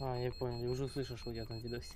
А, я понял, я уже слышал, что у тебя там видосе.